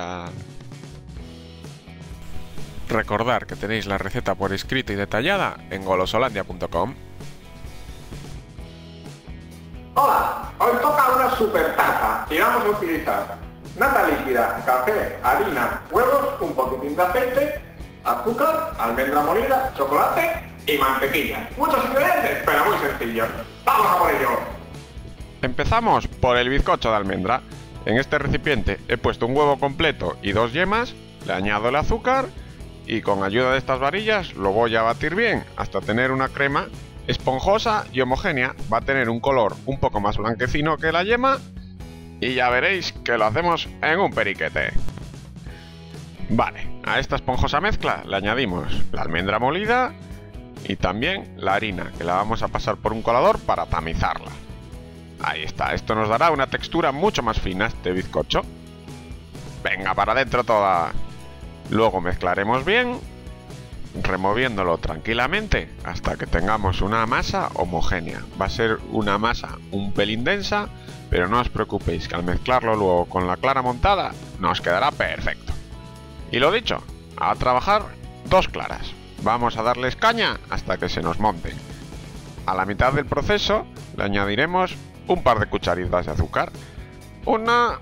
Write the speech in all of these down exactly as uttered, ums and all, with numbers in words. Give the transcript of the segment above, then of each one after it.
a... Recordad que tenéis la receta por escrito y detallada en Golosolandia punto com. Hola, hoy toca una super tarta y vamos a utilizar nata líquida, café, harina, huevos, un poquitín de aceite, azúcar, almendra molida, chocolate y mantequilla. Muchos ingredientes, pero muy sencillos. ¡Vamos a por ello! Empezamos por el bizcocho de almendra. En este recipiente he puesto un huevo completo y dos yemas, le añado el azúcar y con ayuda de estas varillas lo voy a batir bien hasta tener una crema esponjosa y homogénea. Va a tener un color un poco más blanquecino que la yema y ya veréis que lo hacemos en un periquete. Vale, a esta esponjosa mezcla le añadimos la almendra molida y también la harina, que la vamos a pasar por un colador para tamizarla. Ahí está, esto nos dará una textura mucho más fina a este bizcocho. Venga, para adentro toda. Luego mezclaremos bien, removiéndolo tranquilamente hasta que tengamos una masa homogénea. Va a ser una masa un pelín densa, pero no os preocupéis que al mezclarlo luego con la clara montada nos quedará perfecto. Y lo dicho, a trabajar dos claras. Vamos a darles caña hasta que se nos monten. A la mitad del proceso le añadiremos un par de cucharitas de azúcar. Una...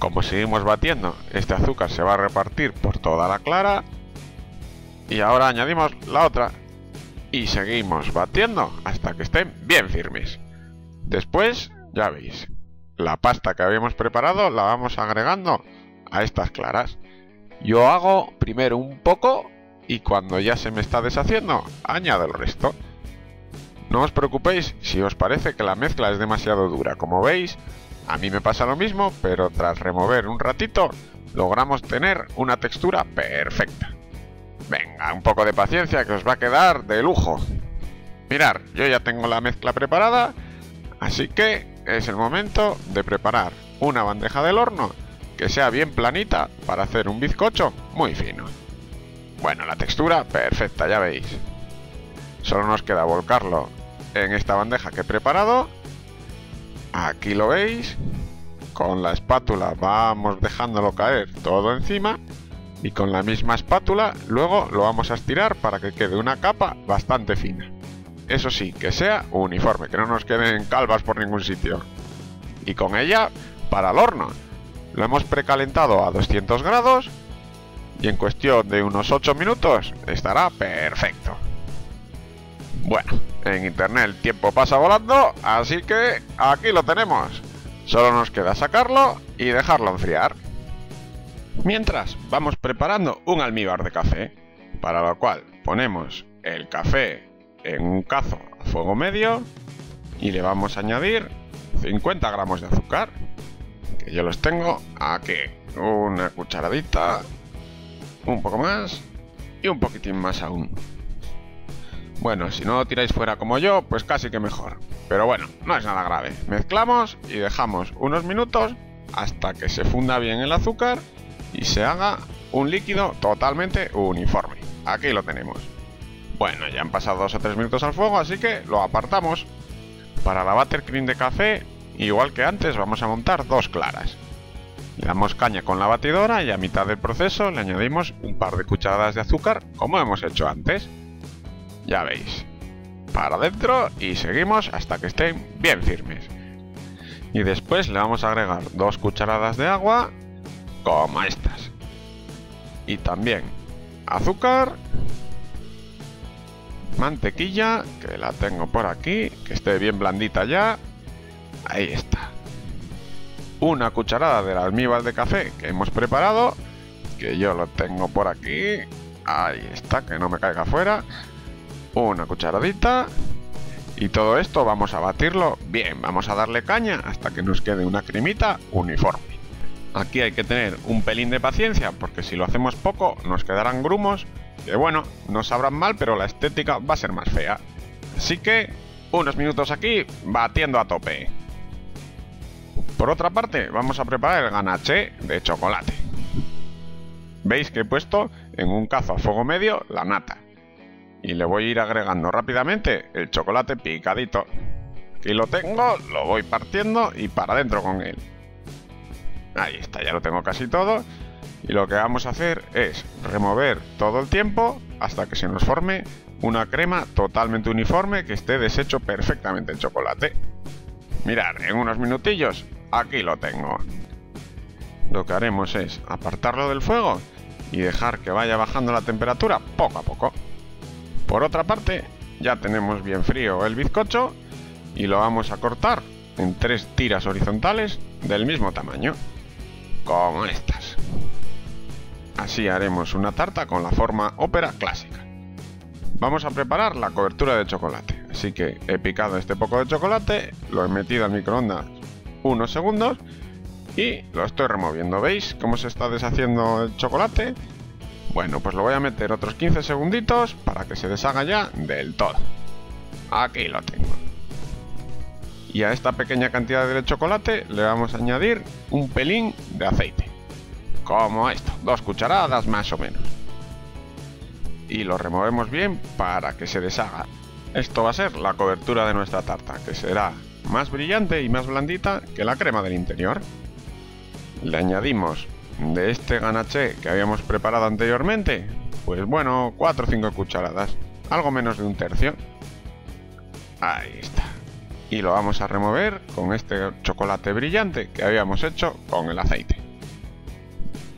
Como seguimos batiendo, este azúcar se va a repartir por toda la clara. Y ahora añadimos la otra. Y seguimos batiendo hasta que estén bien firmes. Después, ya veis, la pasta que habíamos preparado la vamos agregando a estas claras. Yo hago primero un poco y cuando ya se me está deshaciendo, añado el resto. No os preocupéis si os parece que la mezcla es demasiado dura. Como veis, a mí me pasa lo mismo, pero tras remover un ratito, logramos tener una textura perfecta. Venga, un poco de paciencia que os va a quedar de lujo. Mirad, yo ya tengo la mezcla preparada, así que es el momento de preparar una bandeja del horno que sea bien planita para hacer un bizcocho muy fino. Bueno, la textura perfecta, ya veis. Solo nos queda volcarlo en esta bandeja que he preparado. Aquí lo veis. Con la espátula vamos dejándolo caer todo encima. Y con la misma espátula luego lo vamos a estirar para que quede una capa bastante fina. Eso sí, que sea uniforme, que no nos queden calvas por ningún sitio. Y con ella para el horno. Lo hemos precalentado a doscientos grados. Y en cuestión de unos ocho minutos estará perfecto. Bueno, en internet el tiempo pasa volando, así que aquí lo tenemos. Solo nos queda sacarlo y dejarlo enfriar. Mientras, vamos preparando un almíbar de café, para lo cual ponemos el café en un cazo a fuego medio y le vamos a añadir cincuenta gramos de azúcar, que yo los tengo aquí. Una cucharadita, un poco más y un poquitín más aún. Bueno, si no lo tiráis fuera como yo, pues casi que mejor. Pero bueno, no es nada grave. Mezclamos y dejamos unos minutos hasta que se funda bien el azúcar y se haga un líquido totalmente uniforme. Aquí lo tenemos. Bueno, ya han pasado dos o tres minutos al fuego, así que lo apartamos. Para la buttercream de café, igual que antes, vamos a montar dos claras. Le damos caña con la batidora y a mitad del proceso le añadimos un par de cucharadas de azúcar, como hemos hecho antes. Ya veis, para adentro y seguimos hasta que estén bien firmes. Y después le vamos a agregar dos cucharadas de agua, como estas. Y también azúcar, mantequilla, que la tengo por aquí, que esté bien blandita ya. Ahí está. Una cucharada del almíbar de café que hemos preparado, que yo lo tengo por aquí. Ahí está, que no me caiga fuera. Una cucharadita y todo esto vamos a batirlo bien, vamos a darle caña hasta que nos quede una cremita uniforme. Aquí hay que tener un pelín de paciencia porque si lo hacemos poco nos quedarán grumos que bueno, no sabrán mal pero la estética va a ser más fea. Así que unos minutos aquí batiendo a tope. Por otra parte vamos a preparar el ganache de chocolate. Veis que he puesto en un cazo a fuego medio la nata. Y le voy a ir agregando rápidamente el chocolate picadito. Aquí lo tengo, lo voy partiendo y para adentro con él. Ahí está, ya lo tengo casi todo. Y lo que vamos a hacer es remover todo el tiempo hasta que se nos forme una crema totalmente uniforme que esté deshecho perfectamente el chocolate. Mirad, en unos minutillos aquí lo tengo. Lo que haremos es apartarlo del fuego y dejar que vaya bajando la temperatura poco a poco. Por otra parte, ya tenemos bien frío el bizcocho y lo vamos a cortar en tres tiras horizontales del mismo tamaño, como estas. Así haremos una tarta con la forma ópera clásica. Vamos a preparar la cobertura de chocolate, así que he picado este poco de chocolate, lo he metido al microondas unos segundos y lo estoy removiendo. ¿Veis cómo se está deshaciendo el chocolate? Bueno, pues lo voy a meter otros quince segunditos para que se deshaga ya del todo. Aquí lo tengo. Y a esta pequeña cantidad de chocolate le vamos a añadir un pelín de aceite. Como esto, dos cucharadas más o menos. Y lo removemos bien para que se deshaga. Esto va a ser la cobertura de nuestra tarta, que será más brillante y más blandita que la crema del interior. Le añadimos de este ganaché que habíamos preparado anteriormente, pues bueno, cuatro o cinco cucharadas, algo menos de un tercio. Ahí está. Y lo vamos a remover con este chocolate brillante que habíamos hecho con el aceite.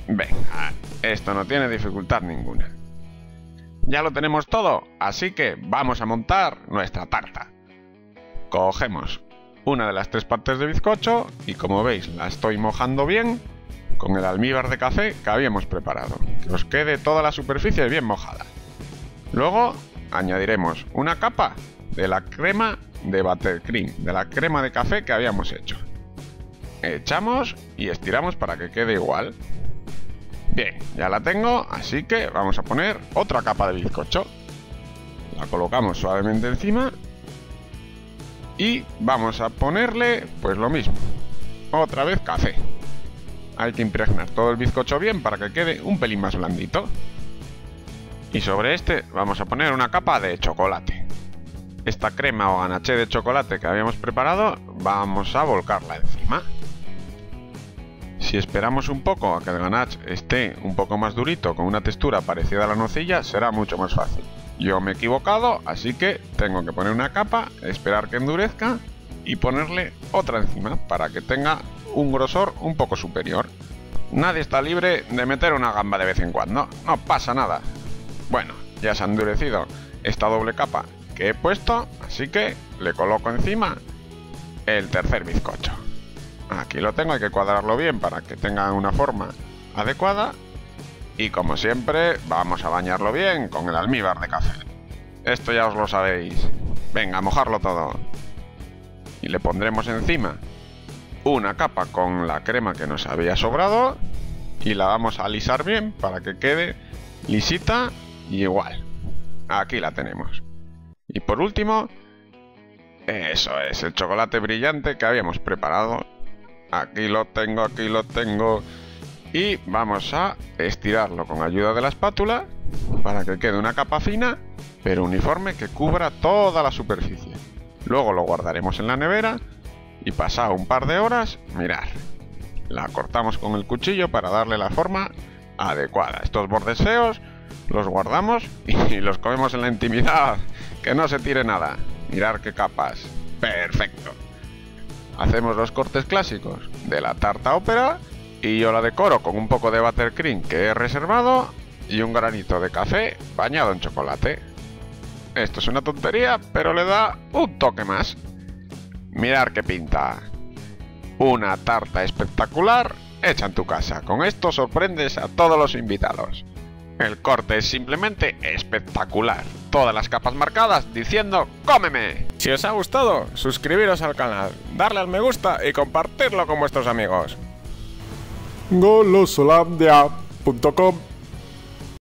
Venga, esto no tiene dificultad ninguna. Ya lo tenemos todo, así que vamos a montar nuestra tarta. Cogemos una de las tres partes de bizcocho y, como veis, la estoy mojando bien con el almíbar de café que habíamos preparado, que os quede toda la superficie bien mojada. Luego añadiremos una capa de la crema de buttercream, de la crema de café que habíamos hecho. Echamos y estiramos para que quede igual. Bien, ya la tengo, así que vamos a poner otra capa de bizcocho. La colocamos suavemente encima y vamos a ponerle pues lo mismo, otra vez café. Hay que impregnar todo el bizcocho bien para que quede un pelín más blandito. Y sobre este vamos a poner una capa de chocolate. Esta crema o ganaché de chocolate que habíamos preparado vamos a volcarla encima. Si esperamos un poco a que el ganache esté un poco más durito, con una textura parecida a la nocilla, será mucho más fácil. Yo me he equivocado, así que tengo que poner una capa, esperar que endurezca y ponerle otra encima para que tenga un grosor un poco superior. Nadie está libre de meter una gamba de vez en cuando, no pasa nada. Bueno, ya se ha endurecido esta doble capa que he puesto, así que le coloco encima el tercer bizcocho. Aquí lo tengo, hay que cuadrarlo bien para que tenga una forma adecuada. Y como siempre, vamos a bañarlo bien con el almíbar de café. Esto ya os lo sabéis. Venga, a mojarlo todo. Y le pondremos encima una capa con la crema que nos había sobrado. Y la vamos a alisar bien para que quede lisita y igual. Aquí la tenemos. Y por último, eso es, el chocolate brillante que habíamos preparado. Aquí lo tengo, aquí lo tengo. Y vamos a estirarlo con ayuda de la espátula para que quede una capa fina pero uniforme que cubra toda la superficie. Luego lo guardaremos en la nevera y pasado un par de horas, mirad, la cortamos con el cuchillo para darle la forma adecuada. Estos bordes feos los guardamos y los comemos en la intimidad, que no se tire nada. Mirad qué capas, perfecto. Hacemos los cortes clásicos de la tarta ópera y yo la decoro con un poco de buttercream que he reservado y un granito de café bañado en chocolate. Esto es una tontería, pero le da un toque más. Mirad qué pinta. Una tarta espectacular hecha en tu casa. Con esto sorprendes a todos los invitados. El corte es simplemente espectacular. Todas las capas marcadas diciendo ¡cómeme! Si os ha gustado, suscribiros al canal, darle al me gusta y compartirlo con vuestros amigos. Golosolandia punto com